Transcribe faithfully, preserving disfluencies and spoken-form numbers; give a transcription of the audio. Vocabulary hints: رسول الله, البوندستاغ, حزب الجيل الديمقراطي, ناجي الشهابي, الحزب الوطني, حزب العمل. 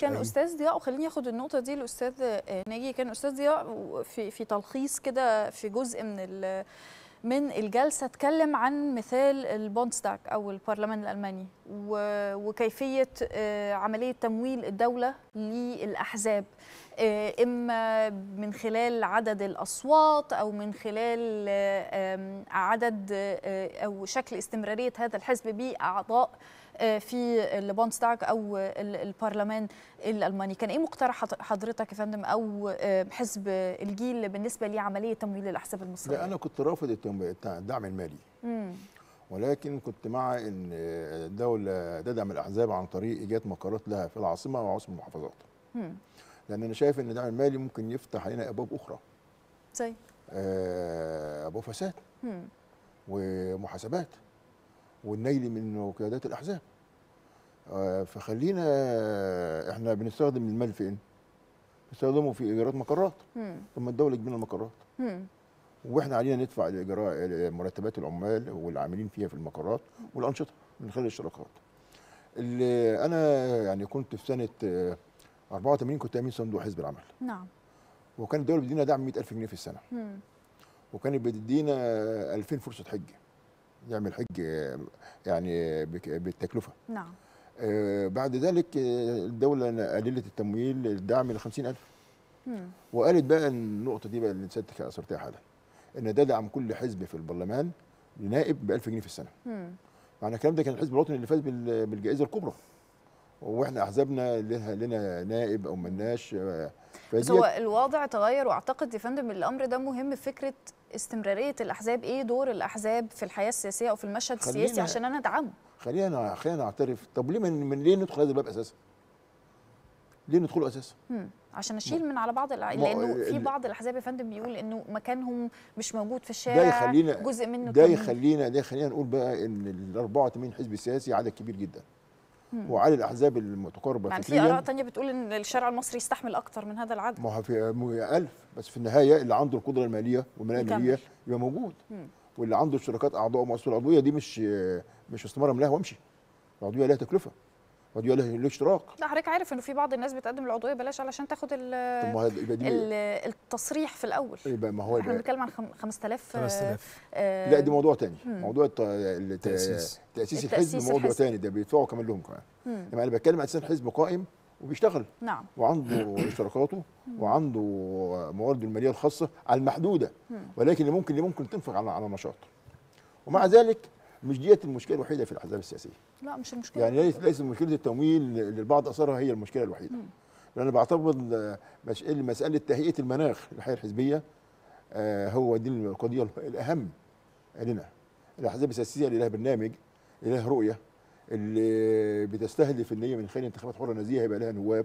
كان أستاذ ضياء، وخليني أخد النقطة دي الأستاذ ناجي، كان أستاذ ضياء في في تلخيص كده في جزء من ال من الجلسة اتكلم عن مثال البوندستاغ أو البرلمان الألماني وكيفية عملية تمويل الدولة للأحزاب، إما من خلال عدد الأصوات أو من خلال عدد أو شكل استمرارية هذا الحزب بأعضاء في البوندستاغ أو البرلمان الألماني. كان إيه مقترح حضرتك يا فندم أو حزب الجيل بالنسبة لعملية تمويل الأحزاب المصرية؟ لا، أنا كنت رافض الدعم المالي، مم. ولكن كنت مع أن الدولة تدعم الأحزاب عن طريق إيجاد مقرات لها في العاصمة وعاصمة المحافظات، مم. لأن أنا شايف أن الدعم المالي ممكن يفتح علينا أبواب أخرى زي أبواب فساد مم. ومحاسبات والنيل من قيادات الأحزاب. فخلينا احنا بنستخدم المال فين؟ بنستخدمه في إيجارات مقرات. ثم الدولة تبني المقرات. مم. واحنا علينا ندفع الإجراء مرتبات العمال والعاملين فيها في المقرات والأنشطة من خلال الاشتراكات. اللي أنا يعني كنت في سنة أربعة وثمانين كنت أمين صندوق حزب العمل. نعم. وكان الدولة بتدينا دعم مئة ألف جنيه في السنة. مم. وكانت بتدينا ألفين فرصة حج. يعمل حج يعني بالتكلفه. نعم. آه بعد ذلك الدوله قللت التمويل الدعم ل خمسين ألف. امم وقالت بقى النقطه دي بقى اللي سيادتك اثرتها حالا، ان ده دعم كل حزب في البرلمان لنائب ب ألف جنيه في السنه. امم معنى الكلام ده كان الحزب الوطني اللي فاز بالجائزه الكبرى، واحنا احزابنا لنا نائب او ملناش. بس هو الوضع تغير، واعتقد يا فندم الامر ده مهم، فكره استمراريه الاحزاب، ايه دور الاحزاب في الحياه السياسيه او في المشهد السياسي عشان انا ادعمه. خلينا خلينا نعترف، طب ليه من ليه ندخل هذا الباب اساسا؟ ليه ندخله اساسا؟ امم عشان اشيل من على بعض الع... لانه في بعض الاحزاب يا فندم بيقول انه مكانهم مش موجود في الشارع، ده يخلينا جزء منه ده يخلينا ده يخلينا نقول بقى ان ال أربعة وثمانين حزب سياسي عدد كبير جدا، وعلى الاحزاب المتقاربه يعني فكريا. في اراء ثانيه بتقول ان الشارع المصري يستحمل اكتر من هذا العدد، ما هو في ألف، بس في النهايه اللي عنده القدره الماليه والمناعه الماليه يبقى موجود، مم. واللي عنده اشتراكات اعضاء ومؤسسات. العضويه دي مش مش استماره ملاها وامشي، العضويه لها تكلفه، العضويه لها اشتراك. لا حضرتك عارف انه في بعض الناس بتقدم العضويه بلاش علشان تاخد التصريح في الاول. يبقى ما هو احنا بنتكلم عن خمسة آلاف. آه لا دي موضوع ثاني، موضوع التاسيس تاسيس الحزب موضوع ثاني، ده بيدفعوا كمان لهم كمان. يعني انا بتكلم عن اساس حزب قائم وبيشتغل، نعم، وعنده اشتراكاته وعنده موارده الماليه الخاصه على المحدوده، ولكن اللي ممكن اللي ممكن تنفق على على نشاط. ومع ذلك مش ديت المشكله الوحيده في الاحزاب السياسيه. لا مش المشكله، يعني ليس ليس مشكله التمويل اللي البعض اثرها هي المشكله الوحيده. مم. لأن بعتبر مساله تهيئه المناخ للحياه الحزبيه آه هو دي القضيه الاهم لنا. الاحزاب السياسيه اللي لها برنامج، اللي لها رؤيه، اللي بتستهدف ان هي من خلال انتخابات حره نزيهه هيبقى لها نواب